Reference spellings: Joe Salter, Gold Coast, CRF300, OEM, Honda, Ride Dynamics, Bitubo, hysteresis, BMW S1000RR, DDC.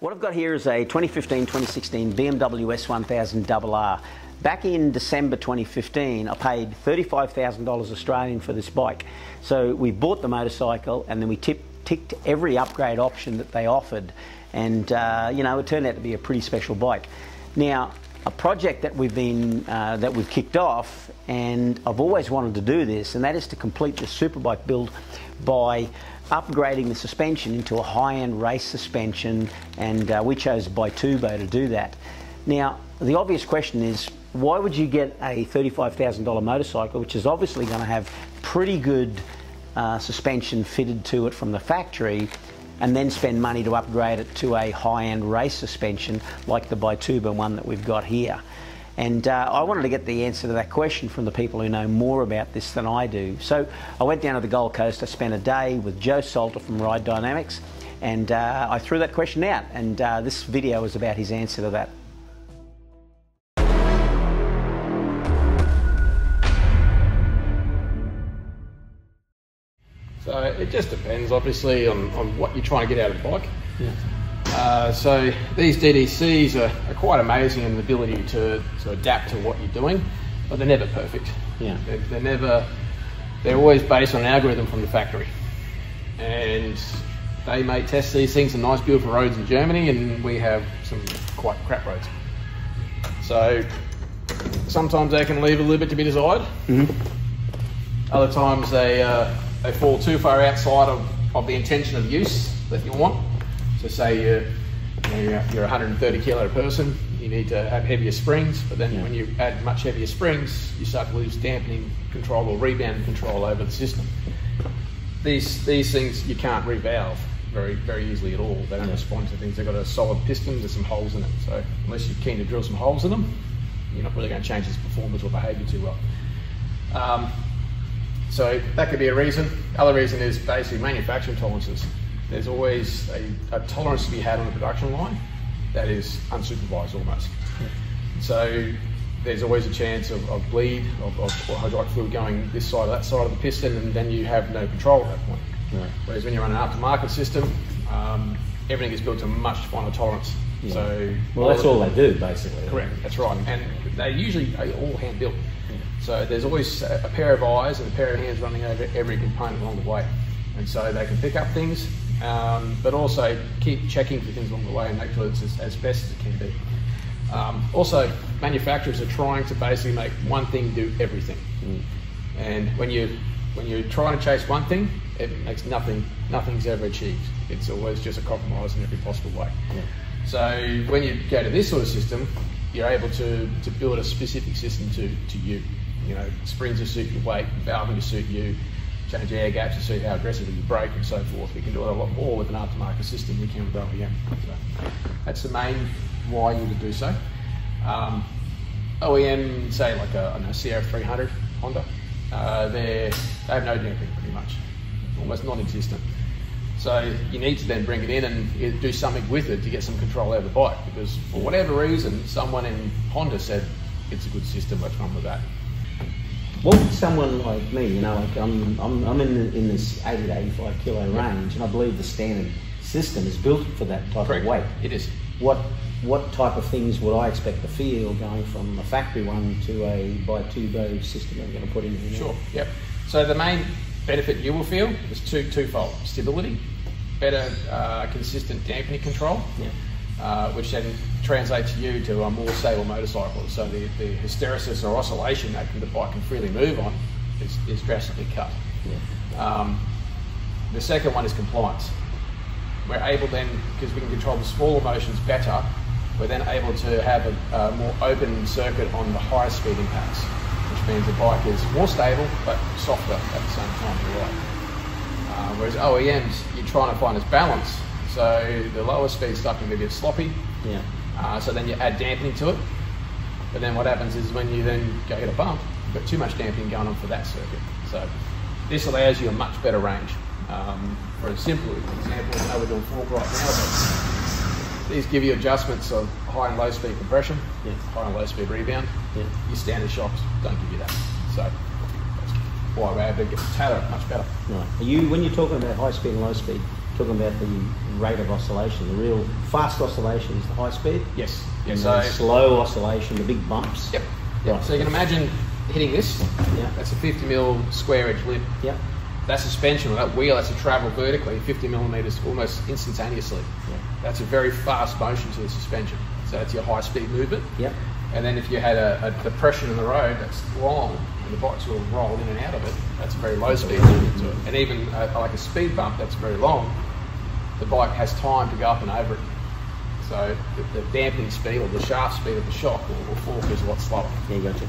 What I've got here is a 2015-2016 BMW S1000RR. Back in December 2015, I paid $35,000 Australian for this bike. So we bought the motorcycle and then we ticked every upgrade option that they offered. And you know, it turned out to be a pretty special bike. Now, a project that we've kicked off, and I've always wanted to do this, and that is to complete the superbike build by upgrading the suspension into a high-end race suspension, and we chose Bitubo to do that. Now, the obvious question is, why would you get a $35,000 motorcycle, which is obviously going to have pretty good suspension fitted to it from the factory, and then spend money to upgrade it to a high-end race suspension like the Bitubo one that we've got here? And I wanted to get the answer to that question from the people who know more about this than I do. So I went down to the Gold Coast, I spent a day with Joe Salter from Ride Dynamics, and I threw that question out, and this video is about his answer to that. So it just depends, obviously, on what you're trying to get out of the bike. Yeah. So these DDCs are quite amazing in the ability to adapt to what you're doing, but they're never perfect. Yeah. They're always based on an algorithm from the factory, and they may test these things on nice beautiful roads in Germany, and we have some quite crap roads. So sometimes they can leave a little bit to be desired. Mm-hmm. Other times they fall too far outside of the intention of use that you want. So say you're a 130-kilo person, you need to have heavier springs, but then yeah. When you add much heavier springs, you start to lose dampening control or rebound control over the system. These things you can't revalve very easily at all. They don't respond to things. They've got a solid piston with some holes in it. So unless you're keen to drill some holes in them, you're not really going to change its performance or behaviour too well. So that could be a reason. Other reason is basically manufacturing tolerances. There's always a tolerance to be had on the production line that is unsupervised almost. Yeah. So there's always a chance of bleed, of hydraulic fluid going this side or that side of the piston, and then you have no control at that point. Yeah. Whereas when you run an aftermarket system, everything is built to a much finer tolerance. Yeah. So well, that's all they do basically. Correct, that's right. And they usually are all hand built. Yeah. So there's always a pair of eyes and a pair of hands running over every component along the way. And so they can pick up things, but also keep checking for things along the way and make sure it's as best as it can be. Also, manufacturers are trying to basically make one thing do everything. Mm. And when you're trying to chase one thing, it makes nothing's ever achieved. It's always just a compromise in every possible way. Mm. So when you go to this sort of system, you're able to build a specific system to you. You know, springs to suit your weight, valving to suit you, change air gaps to suit how aggressively you brake and so forth. We can do a lot more with an aftermarket system than we can with OEM. So that's the main why you would do so. OEM, say like a CRF300 Honda, they have no damping pretty much, almost non-existent. So you need to then bring it in and do something with it to get some control over the bike, because for whatever reason, someone in Honda said, it's a good system, what's wrong with that? What would someone like me, you know, like I'm in this 80 to 85 kilo range, and I believe the standard system is built for that type Correct. Of weight. It is. What type of things would I expect to feel going from a factory one to a Bitubo system that I'm going to put in here? Sure, yep. So the main benefit you will feel is twofold. Stability, better consistent dampening control, yep. Which then translates you to a more stable motorcycle. So the hysteresis or oscillation that the bike can freely move on is drastically cut. Yeah. The second one is compliance. We're able then, because we can control the smaller motions better, we're then able to have a more open circuit on the higher speed impacts, which means the bike is more stable but softer at the same time. Whereas OEMs, you're trying to find this balance. So the lower speed stuff can be a bit sloppy. Yeah. So then you add dampening to it. But then what happens is when you then go hit a bump, you've got too much dampening going on for that circuit. So this allows you a much better range. For a simple example, I know we're doing fork right now, but these give you adjustments of high and low speed compression, yeah. High and low speed rebound. Yeah. Your standard shocks don't give you that. So why we're able to get the tailor much better. Right. When you're talking about high speed and low speed, talking about the rate of oscillation, the real fast oscillation is the high speed. Yes. Yes. So slow oscillation, the big bumps. Yep. Yep. Right. So you can imagine hitting this. Yeah. That's a 50 mm square edge lip. Yeah. That suspension or that wheel has to travel vertically 50 mm almost instantaneously. Yeah. That's a very fast motion to the suspension. So it's your high speed movement. Yep. And then if you had a depression in the road that's long and the bikes will roll in and out of it, that's a very low speed movement to it. And even like a speed bump that's very long, the bike has time to go up and over it. So the dampening speed or the shaft speed of the shock or fork is a lot slower. Yeah, gotcha.